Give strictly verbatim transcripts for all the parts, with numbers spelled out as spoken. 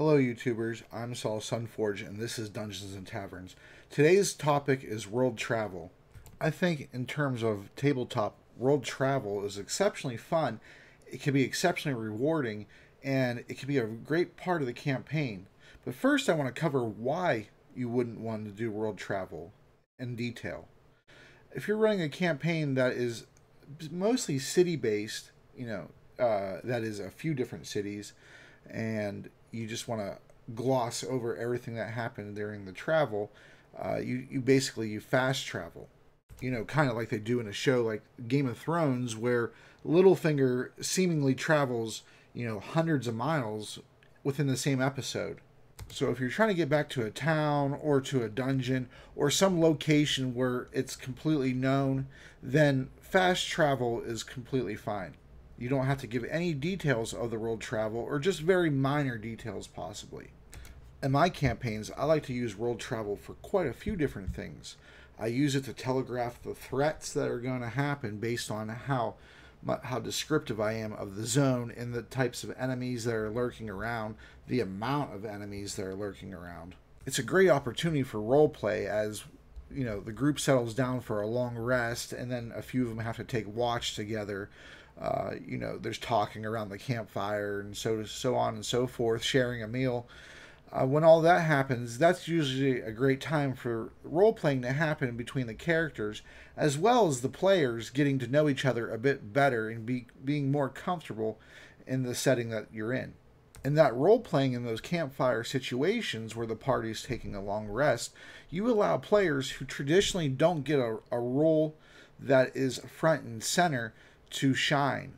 Hello YouTubers, I'm Sol Sunforge and this is Dungeons and Taverns. Today's topic is world travel. I think in terms of tabletop, world travel is exceptionally fun, it can be exceptionally rewarding, and it can be a great part of the campaign. But first I want to cover why you wouldn't want to do world travel in detail. If you're running a campaign that is mostly city-based, you know, uh, that is a few different cities, and you just want to gloss over everything that happened during the travel, uh, you, you basically, you fast travel. You know, kind of like they do in a show like Game of Thrones, where Littlefinger seemingly travels, you know, hundreds of miles within the same episode. So if you're trying to get back to a town or to a dungeon or some location where it's completely known, then fast travel is completely fine. You don't have to give any details of the world travel, or just very minor details possibly. In my campaigns, I like to use world travel for quite a few different things. I use it to telegraph the threats that are going to happen based on how, how descriptive I am of the zone and the types of enemies that are lurking around, the amount of enemies that are lurking around. It's a great opportunity for role play, as you know, the group settles down for a long rest and then a few of them have to take watch together. Uh, you know, there's talking around the campfire and so, so on and so forth, sharing a meal. Uh, when all that happens, that's usually a great time for role-playing to happen between the characters, as well as the players getting to know each other a bit better and be, being more comfortable in the setting that you're in. And that role-playing in those campfire situations where the party's taking a long rest, you allow players who traditionally don't get a, a role that is front and center to shine.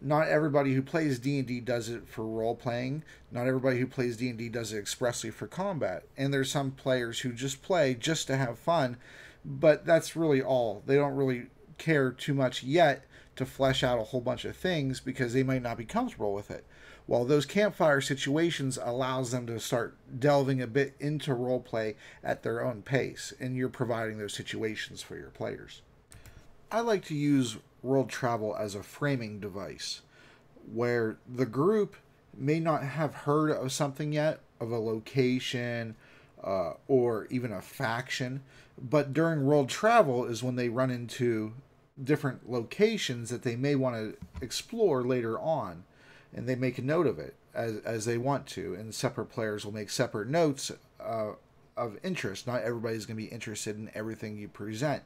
Not everybody who plays D and D does it for role-playing. Not everybody who plays D and D does it expressly for combat. And there's some players who just play just to have fun, but that's really all. They don't really care too much yet to flesh out a whole bunch of things because they might not be comfortable with it. While those campfire situations allows them to start delving a bit into role-play at their own pace, and you're providing those situations for your players. I like to use world travel as a framing device where the group may not have heard of something yet, of a location uh, or even a faction, but during world travel is when they run into different locations that they may want to explore later on, and they make a note of it as, as they want to, and separate players will make separate notes uh, of interest. Not everybody's going to be interested in everything you present.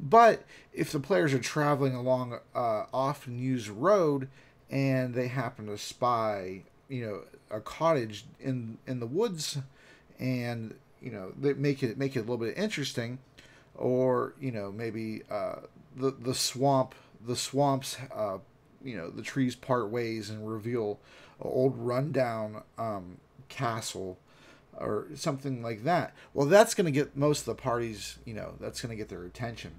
But if the players are traveling along uh, often used road and they happen to spy, you know, a cottage in in the woods, and you know, they make it make it a little bit interesting, or you know, maybe uh, the the swamp the swamps uh, you know, the trees part ways and reveal an old rundown um, castle, or something like that. Well, that's going to get most of the parties, you know, that's going to get their attention.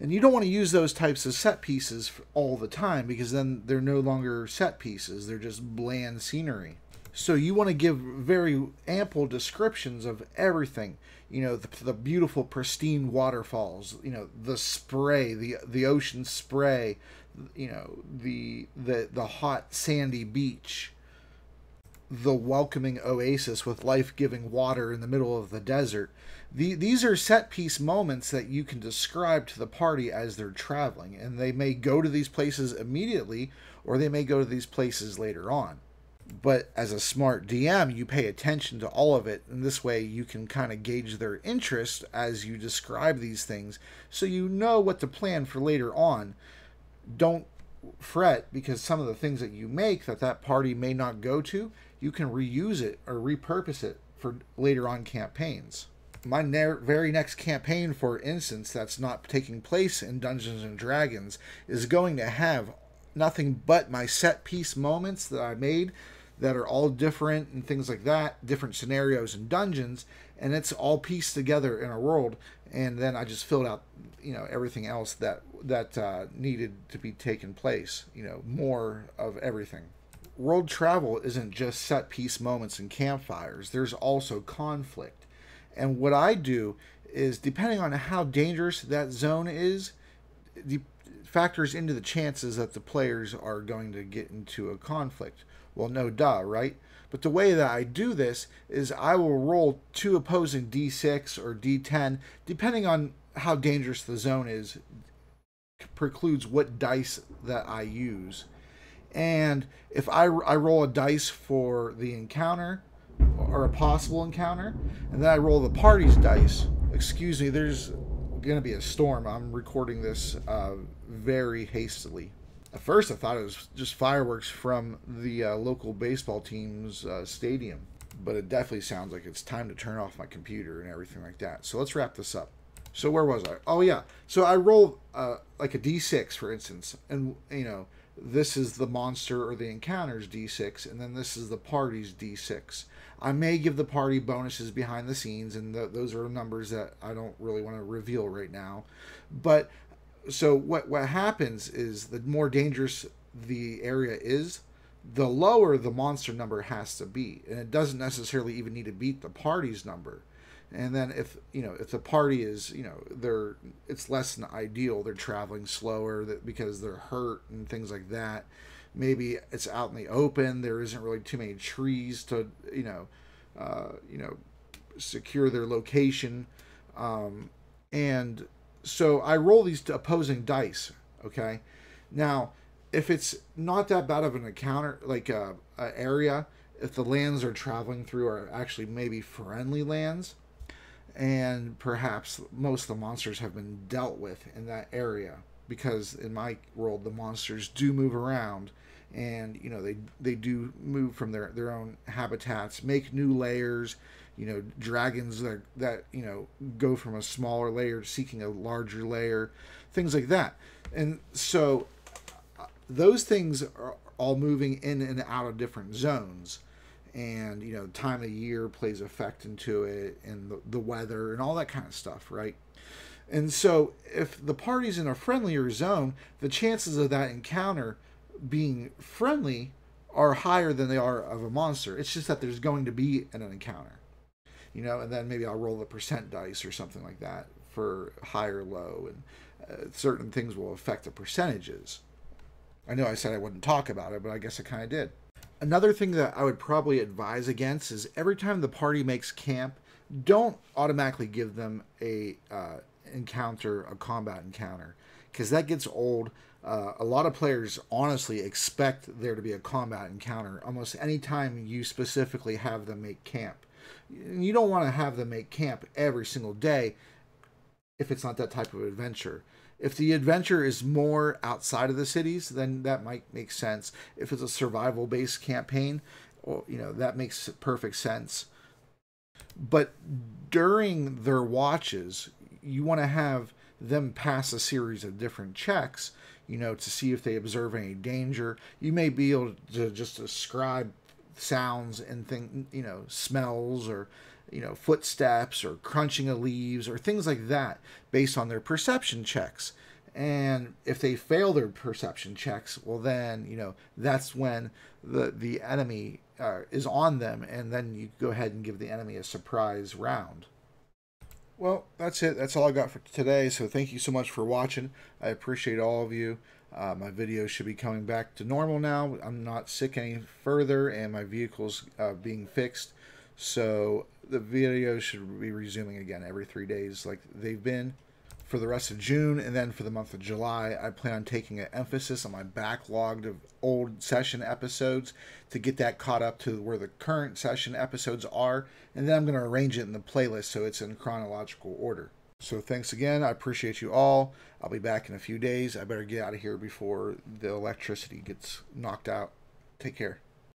And you don't want to use those types of set pieces all the time, because then they're no longer set pieces. They're just bland scenery. So you want to give very ample descriptions of everything. You know, the, the beautiful, pristine waterfalls, you know, the spray, the, the ocean spray, you know, the, the, the hot sandy beach, the welcoming oasis with life-giving water in the middle of the desert. The, these are set-piece moments that you can describe to the party as they're traveling, and they may go to these places immediately, or they may go to these places later on. But as a smart D M, you pay attention to all of it, and this way you can kind of gauge their interest as you describe these things, so you know what to plan for later on. Don't fret, because some of the things that you make that that party may not go to, you can reuse it or repurpose it for later on campaigns. My ne very next campaign, for instance, that's not taking place in Dungeons and Dragons, is going to have nothing but my set piece moments that I made that are all different and things like that, different scenarios and dungeons, and it's all pieced together in a world, and then I just filled out, you know, everything else that that uh, needed to be taken place, you know, more of everything. World travel isn't just set piece moments and campfires. There's also conflict. And what I do is, depending on how dangerous that zone is, the factors into the chances that the players are going to get into a conflict. Well, no duh, right? But the way that I do this is I will roll two opposing d six or d ten, depending on how dangerous the zone is, precludes what dice that I use. And if I, I roll a dice for the encounter, or a possible encounter, and then I roll the party's dice. Excuse me, there's going to be a storm. I'm recording this uh, very hastily. At first, I thought it was just fireworks from the uh, local baseball team's uh, stadium. But it definitely sounds like it's time to turn off my computer and everything like that. So let's wrap this up. So where was I? Oh, yeah. So I roll uh, like a d six, for instance. And, you know, this is the monster or the encounter's d six. And then this is the party's d six. I may give the party bonuses behind the scenes. And th those are numbers that I don't really want to reveal right now. But... So what, what happens is the more dangerous the area is, the lower the monster number has to be. And it doesn't necessarily even need to beat the party's number. And then if, you know, if the party is, you know, they're, it's less than ideal, they're traveling slower that, because they're hurt and things like that. Maybe it's out in the open. There isn't really too many trees to, you know, uh, you know, secure their location. Um, and... So I roll these opposing dice, okay? Now, if it's not that bad of an encounter, like a, a area, if the lands are traveling through are actually maybe friendly lands, and perhaps most of the monsters have been dealt with in that area, because in my world, the monsters do move around, and, you know, they, they do move from their, their own habitats, make new layers, you know, dragons that, that, you know, go from a smaller layer to seeking a larger layer, things like that. And so those things are all moving in and out of different zones. And, you know, time of year plays effect into it, and the, the weather and all that kind of stuff, right? And so if the party's in a friendlier zone, the chances of that encounter being friendly are higher than they are of a monster. It's just that there's going to be an encounter. You know, and then maybe I'll roll the percent dice or something like that for high or low, and uh, certain things will affect the percentages. I know I said I wouldn't talk about it, but I guess I kind of did. Another thing that I would probably advise against is every time the party makes camp, don't automatically give them a uh, encounter, a combat encounter, because that gets old. Uh, a lot of players honestly expect there to be a combat encounter almost any time you specifically have them make camp. You don't want to have them make camp every single day if it's not that type of adventure. If the adventure is more outside of the cities, then that might make sense. If it's a survival-based campaign, well, you know, that makes perfect sense. But during their watches, you want to have them pass a series of different checks, you know, to see if they observe any danger. You may be able to just describe sounds and things, you know, smells, or, you know, footsteps or crunching of leaves or things like that based on their perception checks. And if they fail their perception checks, well then, you know, that's when the, the enemy uh, is on them, and then you go ahead and give the enemy a surprise round. Well, that's it. That's all I got for today. So thank you so much for watching. I appreciate all of you. Uh, my videos should be coming back to normal now. I'm not sick any further, and my vehicle's uh, being fixed. So the videos should be resuming again every three days like they've been for the rest of June. And then for the month of July, I plan on taking an emphasis on my backlogged of old session episodes to get that caught up to where the current session episodes are. And then I'm going to arrange it in the playlist so it's in chronological order. So thanks again. I appreciate you all. I'll be back in a few days. I better get out of here before the electricity gets knocked out. Take care.